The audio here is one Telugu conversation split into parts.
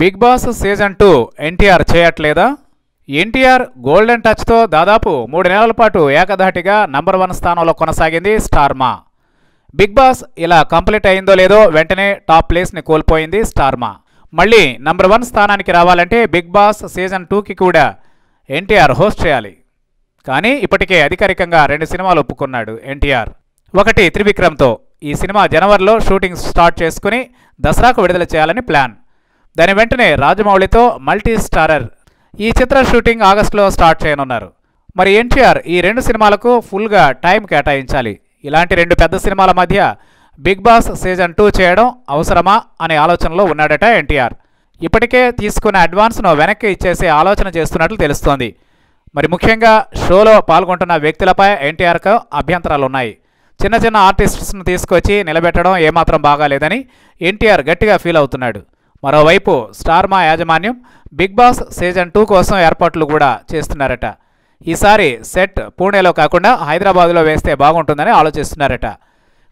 బిగ్ బాస్ సీజన్ 2 ఎన్టీఆర్ చేయట్లేదా? ఎన్టీఆర్ గోల్డెన్ టచ్తో దాదాపు 3 నెలల పాటు ఏకధాటిగా #1 స్థానంలో కొనసాగింది స్టార్ మా. బిగ్ బాస్ ఇలా కంప్లీట్ అయిందో లేదో వెంటనే టాప్ ప్లేస్ని కోల్పోయింది స్టార్ మా. మళ్ళీ #1 స్థానానికి రావాలంటే బిగ్ బాస్ సీజన్ 2కి కూడా ఎన్టీఆర్ హోస్ట్ చేయాలి. కానీ ఇప్పటికే అధికారికంగా 2 సినిమాలు ఒప్పుకున్నాడు ఎన్టీఆర్. ఒకటి త్రివిక్రమ్తో. ఈ సినిమా జనవరిలో షూటింగ్ స్టార్ట్ చేసుకుని దసరాకు విడుదల చేయాలని ప్లాన్. దాని వెంటనే రాజమౌళితో మల్టీ స్టారర్. ఈ చిత్ర షూటింగ్ ఆగస్టులో స్టార్ట్ చేయనున్నారు. మరి ఎన్టీఆర్ ఈ 2 సినిమాలకు ఫుల్గా టైం కేటాయించాలి. ఇలాంటి 2 పెద్ద సినిమాల మధ్య బిగ్ బాస్ సీజన్ 2 చేయడం అవసరమా అనే ఆలోచనలో ఉన్నాడట ఎన్టీఆర్. ఇప్పటికే తీసుకున్న అడ్వాన్స్ను వెనక్కి ఇచ్చేసే ఆలోచన చేస్తున్నట్లు తెలుస్తోంది. మరి ముఖ్యంగా షోలో పాల్గొంటున్న వ్యక్తులపై ఎన్టీఆర్కు అభ్యంతరాలున్నాయి. చిన్న చిన్న ఆర్టిస్ట్స్ను తీసుకొచ్చి నిలబెట్టడం ఏమాత్రం బాగాలేదని ఎన్టీఆర్ గట్టిగా ఫీల్ అవుతున్నాడు. మరోవైపు స్టార్ మా యాజమాన్యం బిగ్ బాస్ సీజన్ 2 కోసం ఏర్పాట్లు కూడా చేస్తున్నారట. ఈసారి సెట్ పూణేలో కాకుండా హైదరాబాద్లో వేస్తే బాగుంటుందని ఆలోచిస్తున్నారట.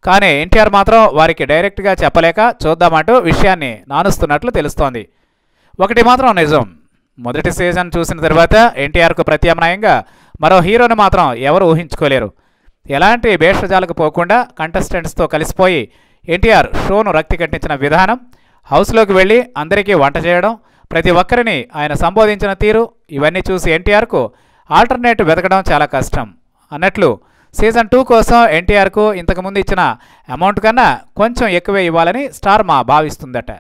కానీ ఎన్టీఆర్ మాత్రం వారికి డైరెక్ట్గా చెప్పలేక చూద్దామంటూ విషయాన్ని నానుస్తున్నట్లు తెలుస్తోంది. ఒకటి మాత్రం నిజం, మొదటి సీజన్ చూసిన తర్వాత ఎన్టీఆర్కు ప్రత్యామ్నాయంగా మరో హీరోని మాత్రం ఎవరు ఊహించుకోలేరు. ఎలాంటి భేషజాలకు పోకుండా కంటెస్టెంట్స్తో కలిసిపోయి ఎన్టీఆర్ షోను రక్తి కట్టించిన విధానం, హౌస్లోకి వెళ్ళి అందరికీ వంట చేయడం, ప్రతి ఒక్కరిని ఆయన సంబోధించిన తీరు, ఇవన్నీ చూసి ఎన్టీఆర్కు ఆల్టర్నేట్ వెతకడం చాలా కష్టం. అన్నట్లు సీజన్ 2 కోసం ఎన్టీఆర్కు ఇంతకుముందు ఇచ్చిన అమౌంట్ కన్నా కొంచెం ఎక్కువే ఇవ్వాలని స్టార్ మా భావిస్తుందట.